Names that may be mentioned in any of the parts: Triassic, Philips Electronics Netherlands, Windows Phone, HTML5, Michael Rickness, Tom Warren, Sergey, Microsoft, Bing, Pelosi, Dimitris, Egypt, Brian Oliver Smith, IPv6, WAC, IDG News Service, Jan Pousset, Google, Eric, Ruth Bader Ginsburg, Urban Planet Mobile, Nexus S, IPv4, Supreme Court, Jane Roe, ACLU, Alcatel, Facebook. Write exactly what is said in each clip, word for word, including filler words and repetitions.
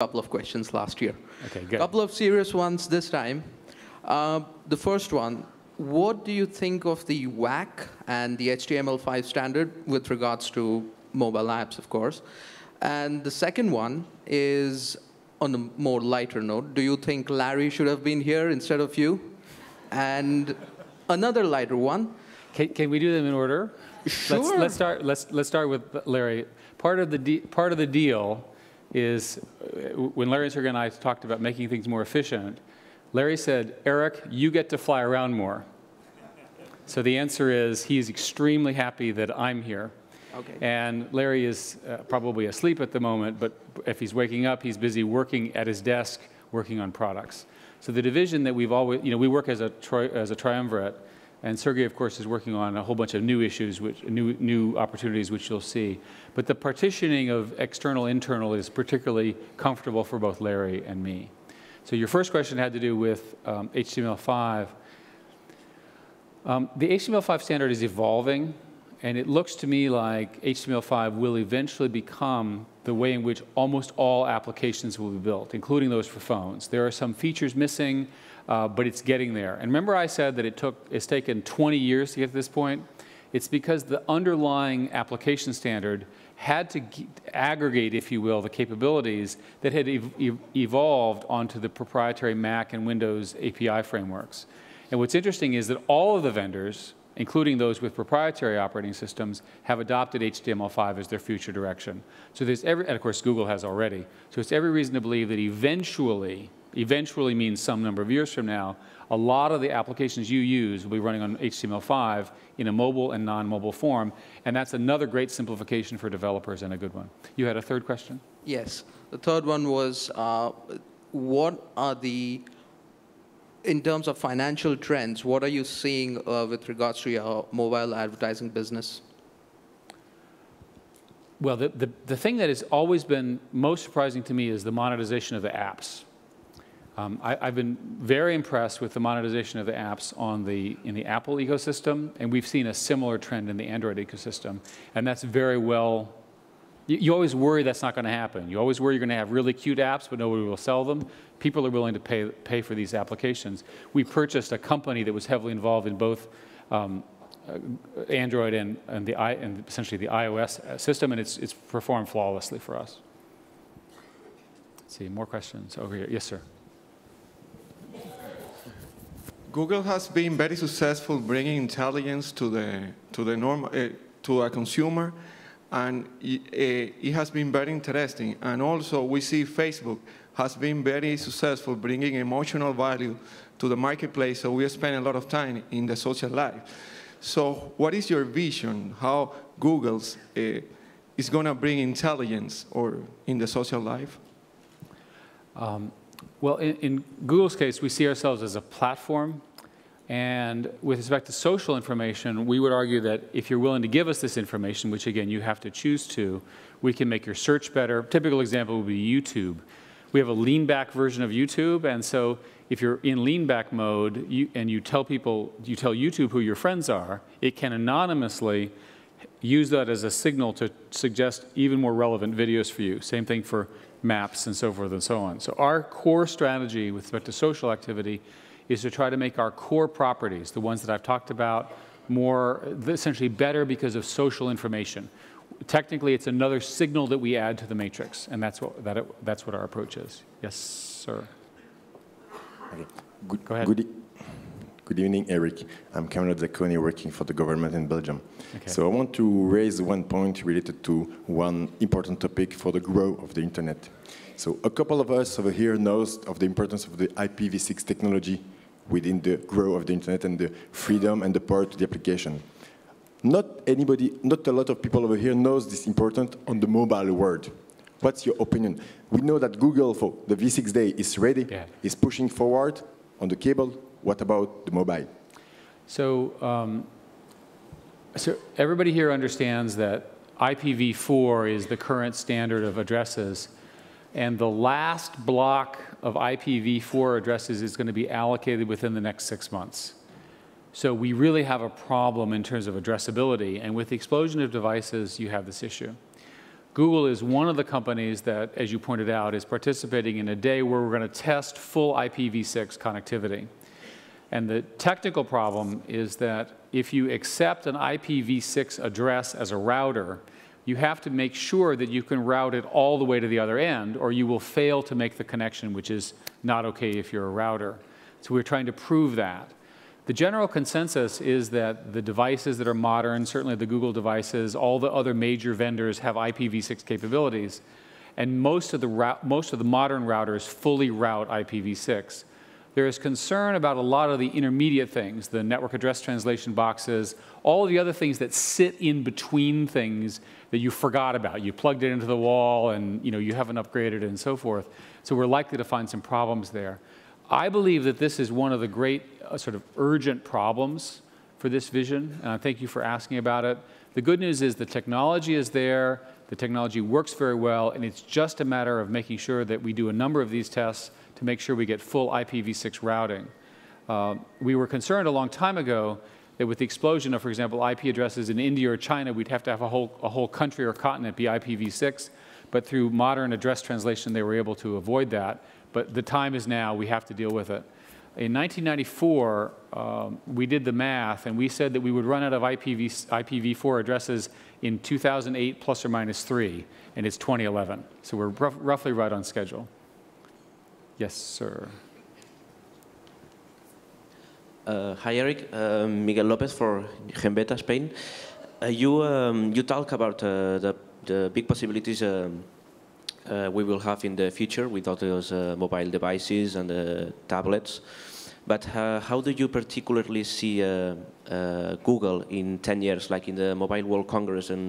Couple of questions last year. Okay, good. Couple of serious ones this time. Uh, the first one, what do you think of the WAC and the H T M L five standard with regards to mobile apps, of course? And the second one is on a more lighter note. Do you think Larry should have been here instead of you? And another lighter one. Can, can we do them in order? Sure. Let's, let's start. Let's let's start with Larry. Part of the de part of the deal. Is when Larry and Sergey and I talked about making things more efficient, Larry said, Eric, you get to fly around more. So the answer is he's extremely happy that I'm here. Okay. And Larry is uh, probably asleep at the moment, but if he's waking up, he's busy working at his desk, working on products. So the division that we've always, you know, we work as a, tri as a triumvirate, and Sergey, of course, is working on a whole bunch of new issues, which, new, new opportunities, which you'll see. But the partitioning of external, internal is particularly comfortable for both Larry and me. So your first question had to do with um, H T M L five. Um, the H T M L five standard is evolving, and it looks to me like H T M L five will eventually become the way in which almost all applications will be built, including those for phones. There are some features missing. Uh, but it's getting there. And remember I said that it took, it's taken twenty years to get to this point? It's because the underlying application standard had to aggregate, if you will, the capabilities that had ev ev evolved onto the proprietary Mac and Windows A P I frameworks. And what's interesting is that all of the vendors, including those with proprietary operating systems, have adopted H T M L five as their future direction. So there's every, and of course Google has already, so it's every reason to believe that eventually, eventually means some number of years from now, a lot of the applications you use will be running on H T M L five in a mobile and non-mobile form, and that's another great simplification for developers and a good one. You had a third question? Yes. The third one was, uh, what are the, in terms of financial trends, what are you seeing uh, with regards to your mobile advertising business? Well, the, the, the thing that has always been most surprising to me is the monetization of the apps. Um, I, I've been very impressed with the monetization of the apps on the, in the Apple ecosystem, and we've seen a similar trend in the Android ecosystem, and that's very well, you, you always worry that's not going to happen. You always worry you're going to have really cute apps, but nobody will sell them. People are willing to pay, pay for these applications. We purchased a company that was heavily involved in both um, Android and, and, the, and essentially the iOS system, and it's, it's performed flawlessly for us. Let's see, more questions over here. Yes, sir. Google has been very successful bringing intelligence to the to the norm uh, to a consumer, and it, uh, it has been very interesting. And also, we see Facebook has been very successful bringing emotional value to the marketplace. So we spend a lot of time in the social life. So, what is your vision? How Google's uh, is going to bring intelligence or in the social life? Um. Well, in, in Google's case, we see ourselves as a platform. And with respect to social information, we would argue that if you're willing to give us this information, which again, you have to choose to, we can make your search better. Typical example would be YouTube. We have a lean back version of YouTube. And so if you're in lean back mode you, and you tell people, you tell YouTube who your friends are, it can anonymously use that as a signal to suggest even more relevant videos for you. Same thing for maps and so forth and so on. So our core strategy with respect to social activity is to try to make our core properties, the ones that I've talked about, more essentially better because of social information. Technically, it's another signal that we add to the matrix, and that's what, that it, that's what our approach is. Yes, sir. Okay. Good, Go ahead. Good, good evening, Eric. I'm Cameron Zacconi, working for the government in Belgium. Okay. So I want to raise one point related to one important topic for the growth of the internet. So a couple of us over here knows of the importance of the I P v six technology within the growth of the internet and the freedom and the power to the application. Not anybody, not a lot of people over here knows this important on the mobile world. What's your opinion? We know that Google for the v six day is ready, yeah. is pushing forward on the cable. What about the mobile? So, um, so everybody here understands that I P v four is the current standard of addresses, and the last block of I P v four addresses is going to be allocated within the next six months. So we really have a problem in terms of addressability, and with the explosion of devices, you have this issue. Google is one of the companies that, as you pointed out, is participating in a day where we're going to test full I P v six connectivity. And the technical problem is that if you accept an I P v six address as a router, you have to make sure that you can route it all the way to the other end, or you will fail to make the connection, which is not okay if you're a router. So we're trying to prove that. The general consensus is that the devices that are modern, certainly the Google devices, all the other major vendors have I P v six capabilities, and most of the, most of the modern routers fully route I P v six. There is concern about a lot of the intermediate things, the network address translation boxes, all the other things that sit in between things that you forgot about. You plugged it into the wall and you know, you haven't upgraded it and so forth. So we're likely to find some problems there. I believe that this is one of the great uh, sort of urgent problems for this vision. And I thank you for asking about it. The good news is the technology is there. The technology works very well. And it's just a matter of making sure that we do a number of these tests to make sure we get full I P v six routing. Uh, we were concerned a long time ago that with the explosion of, for example, I P addresses in India or China, we'd have to have a whole, a whole country or continent be I P v six. But through modern address translation, they were able to avoid that. But the time is now. We have to deal with it. In nineteen ninety-four, um, we did the math, and we said that we would run out of I P v four addresses in two thousand eight plus or minus three, and it's twenty eleven. So we're rough, roughly right on schedule. Yes, sir. Uh, hi, Eric. Uh, Miguel López for Gembeta, Spain. Uh, you um, you talk about uh, the the big possibilities um, uh, we will have in the future with all those uh, mobile devices and uh, tablets. But uh, how do you particularly see uh, uh, Google in ten years, like in the Mobile World Congress in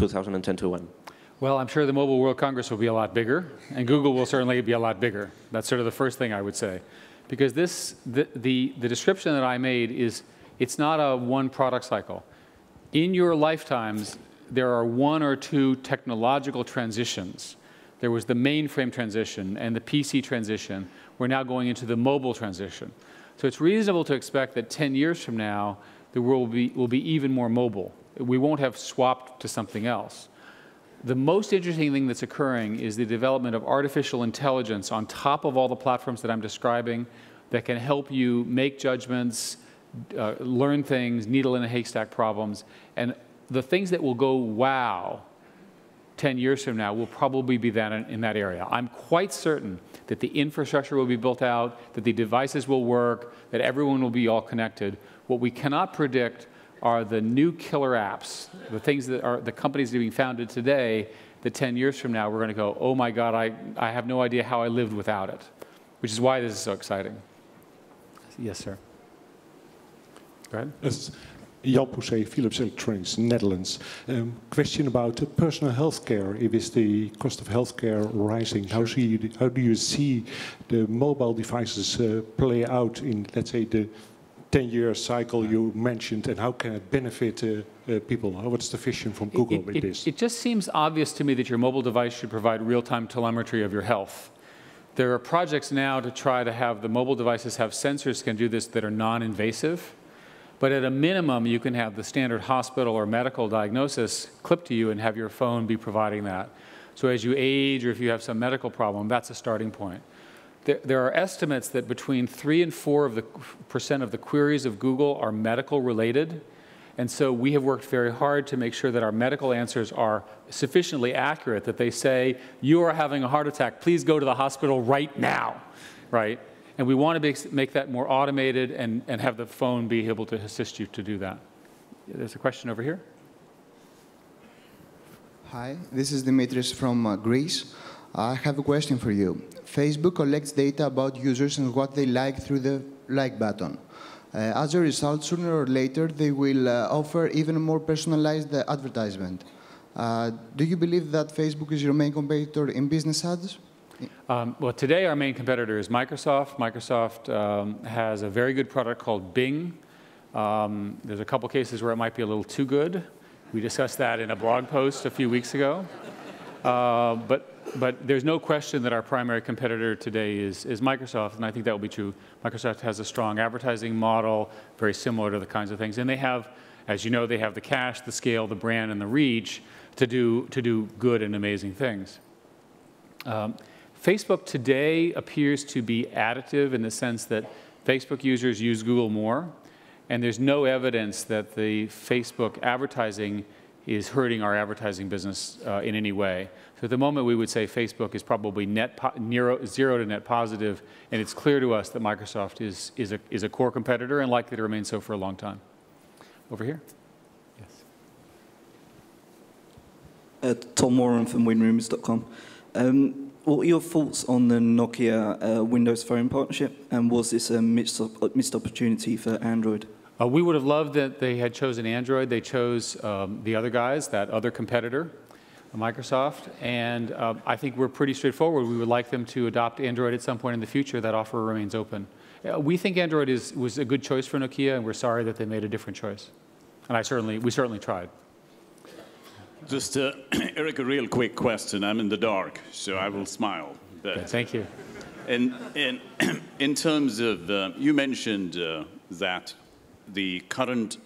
two thousand ten to one? Well, I'm sure the Mobile World Congress will be a lot bigger, and Google will certainly be a lot bigger. That's sort of the first thing I would say. Because this, the, the, the description that I made is, it's not a one product cycle. In your lifetimes, there are one or two technological transitions. There was the mainframe transition and the P C transition. We're now going into the mobile transition. So it's reasonable to expect that ten years from now, the world will be, will be even more mobile. We won't have swapped to something else. The most interesting thing that's occurring is the development of artificial intelligence on top of all the platforms that I'm describing that can help you make judgments, uh, learn things, needle in a haystack problems. And the things that will go, wow, ten years from now will probably be that in, in that area. I'm quite certain that the infrastructure will be built out, that the devices will work, that everyone will be all connected. What we cannot predict are the new killer apps, the things that are the companies that are being founded today, that ten years from now we're going to go, oh my God, I, I have no idea how I lived without it, which is why this is so exciting. Yes, sir. Go ahead. Yes. Jan Pousset, Philips Electronics Netherlands. Um, question about uh, personal health care. If is the cost of health care rising, how, sure. see, how do you see the mobile devices uh, play out in, let's say, the ten-year cycle you mentioned, and how can it benefit uh, uh, people? What's the vision from Google it, it, with this? It just seems obvious to me that your mobile device should provide real-time telemetry of your health. There are projects now to try to have the mobile devices have sensors that can do this that are non-invasive. But at a minimum, you can have the standard hospital or medical diagnosis clipped to you and have your phone be providing that. So as you age or if you have some medical problem, that's a starting point. There are estimates that between three and four of the percent of the queries of Google are medical related. And so we have worked very hard to make sure that our medical answers are sufficiently accurate that they say, you are having a heart attack, please go to the hospital right now, right? And we want to make that more automated and, and have the phone be able to assist you to do that. There's a question over here. Hi, this is Dimitris from uh, Greece. I have a question for you. Facebook collects data about users and what they like through the like button. Uh, as a result, sooner or later, they will uh, offer even more personalized uh, advertisement. Uh, do you believe that Facebook is your main competitor in business ads? Um, well, today our main competitor is Microsoft. Microsoft um, has a very good product called Bing. Um, there's a couple cases where it might be a little too good. We discussed that in a blog post a few weeks ago. Uh, but But there's no question that our primary competitor today is, is Microsoft, and I think that will be true. Microsoft has a strong advertising model, very similar to the kinds of things. And they have, as you know, they have the cash, the scale, the brand, and the reach to do, to do good and amazing things. Um, Facebook today appears to be additive in the sense that Facebook users use Google more, and there's no evidence that the Facebook advertising is hurting our advertising business uh, in any way. So at the moment, we would say Facebook is probably net po zero, zero to net positive, and it's clear to us that Microsoft is, is, a, is a core competitor and likely to remain so for a long time. Over here. Yes. Uh, Tom Warren from win rumors dot com. Um, what are your thoughts on the Nokia uh, Windows Phone partnership, and was this a missed, op missed opportunity for Android? Uh, we would have loved that they had chosen Android. They chose um, the other guys, that other competitor, Microsoft. And uh, I think we're pretty straightforward. We would like them to adopt Android at some point in the future. That offer remains open. Uh, we think Android is, was a good choice for Nokia, and we're sorry that they made a different choice. And I certainly, we certainly tried. Just, uh, Eric, a real quick question. I'm in the dark, so I will smile. But, yeah, thank you. And, and in terms of, uh, you mentioned uh, that the current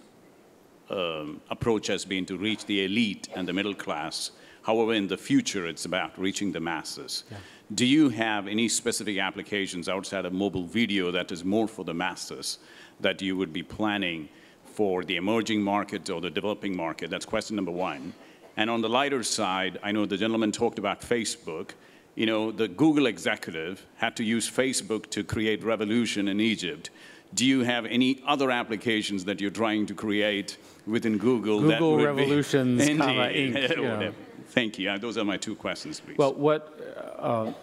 um, approach has been to reach the elite and the middle class. However, in the future, it's about reaching the masses. Yeah. Do you have any specific applications outside of mobile video that is more for the masses that you would be planning for the emerging market or the developing market? That's question number one. And on the lighter side, I know the gentleman talked about Facebook. You know, the Google executive had to use Facebook to create revolution in Egypt. Do you have any other applications that you're trying to create within Google? Google that Revolutions, be, comma, Inc. You know. Thank you. Those are my two questions, please. Well, what... Uh,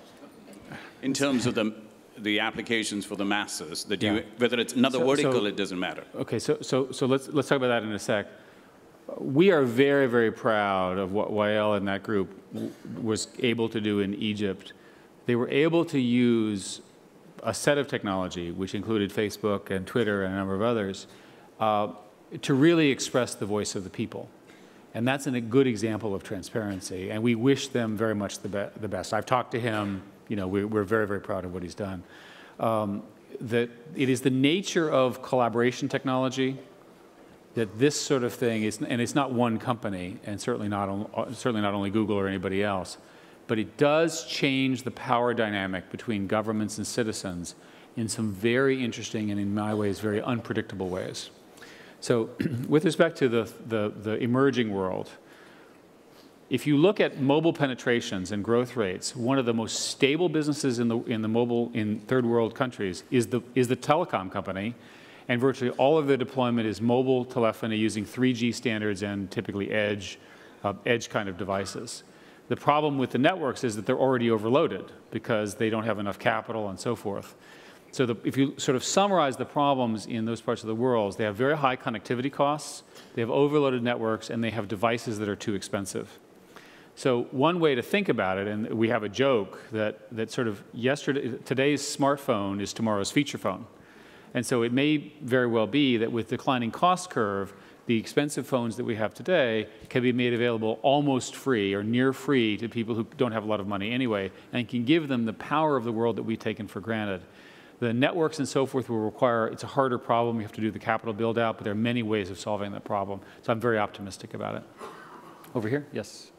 in terms of the, the applications for the masses, that yeah. you, whether it's another so, vertical, so, it doesn't matter. Okay, so, so, so let's, let's talk about that in a sec. We are very, very proud of what Wael and that group was able to do in Egypt. They were able to use a set of technology, which included Facebook and Twitter and a number of others, uh, to really express the voice of the people. And that's an, a good example of transparency. And we wish them very much the, be the best. I've talked to him. You know, we, we're very, very proud of what he's done. Um, that it is the nature of collaboration technology that this sort of thing is, and it's not one company, and certainly not, on, certainly not only Google or anybody else, but it does change the power dynamic between governments and citizens in some very interesting and, in my ways, very unpredictable ways. So with respect to the, the, the emerging world, if you look at mobile penetrations and growth rates, one of the most stable businesses in the, in the mobile, in third world countries is the, is the telecom company, and virtually all of their deployment is mobile telephony using three G standards and typically edge, uh, edge kind of devices. The problem with the networks is that they're already overloaded because they don't have enough capital and so forth. So the, if you sort of summarize the problems in those parts of the world, they have very high connectivity costs, they have overloaded networks, and they have devices that are too expensive. So one way to think about it, and we have a joke that, that sort of yesterday, today's smartphone is tomorrow's feature phone. And so it may very well be that with declining cost curve, the expensive phones that we have today can be made available almost free or near free to people who don't have a lot of money anyway, and can give them the power of the world that we've taken for granted. The networks and so forth will require, it's a harder problem, you have to do the capital build out, but there are many ways of solving that problem. So I'm very optimistic about it. Over here, yes.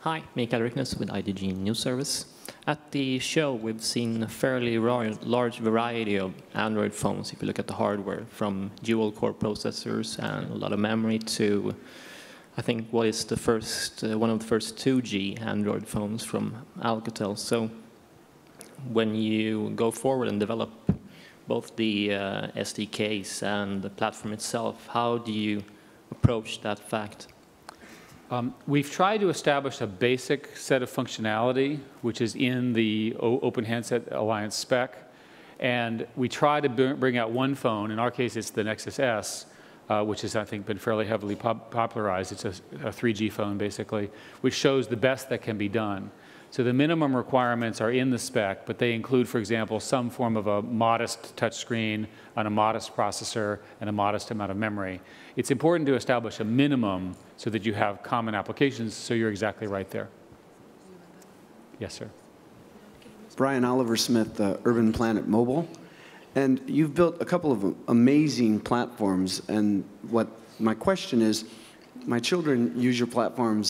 Hi, Michael Rickness with I D G News Service. At the show, we've seen a fairly large variety of Android phones, if you look at the hardware, from dual-core processors and a lot of memory to, I think, what is the first, uh, one of the first two G Android phones from Alcatel. So when you go forward and develop both the uh, S D Ks and the platform itself, how do you approach that fact? Um, we've tried to establish a basic set of functionality, which is in the o Open Handset Alliance spec. And we try to bring out one phone. In our case, it's the Nexus S, uh, which has, I think, been fairly heavily pop popularized. It's a, a three G phone, basically, which shows the best that can be done. So the minimum requirements are in the spec, but they include, for example, some form of a modest touchscreen on a modest processor and a modest amount of memory. It's important to establish a minimum so that you have common applications, so you're exactly right there. Yes, sir. Brian Oliver Smith, uh, Urban Planet Mobile. And you've built a couple of amazing platforms, and what my question is, my children use your platforms